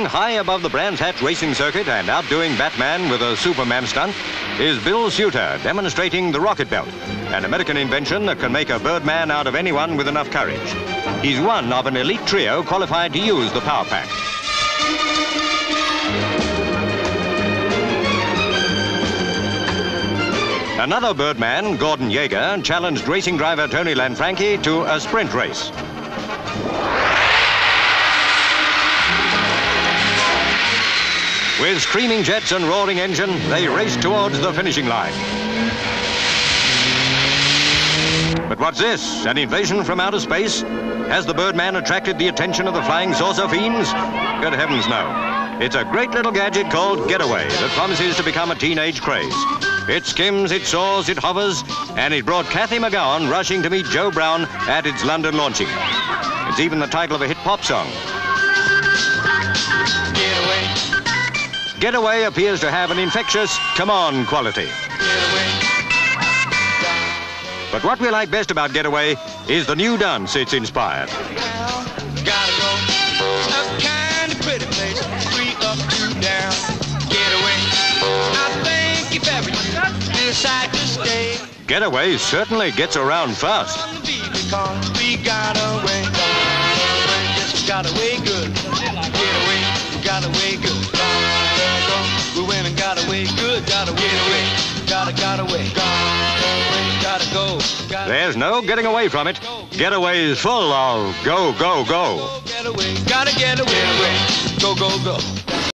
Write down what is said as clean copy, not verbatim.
Soaring high above the Brands Hatch racing circuit and outdoing Batman with a Superman stunt is Bill Suter demonstrating the rocket belt, an American invention that can make a birdman out of anyone with enough courage. He's one of an elite trio qualified to use the power pack. Another birdman, Gordon Yaegen, challenged racing driver Tony Lanfranchi to a sprint race. With screaming jets and roaring engine, they raced towards the finishing line. But what's this? An invasion from outer space? Has the birdman attracted the attention of the flying saucer fiends? Good heavens, no. It's a great little gadget called Getaway that promises to become a teenage craze. It skims, it soars, it hovers, and it brought Cathy McGowan rushing to meet Joe Brown at its London launching. It's even the title of a hit pop song. Getaway appears to have an infectious, come-on quality. But what we like best about Getaway is the new dance it's inspired. Getaway certainly gets around fast. There's no getting away from it. Getaway is full of go, go, go. Gotta get away, go, go, go.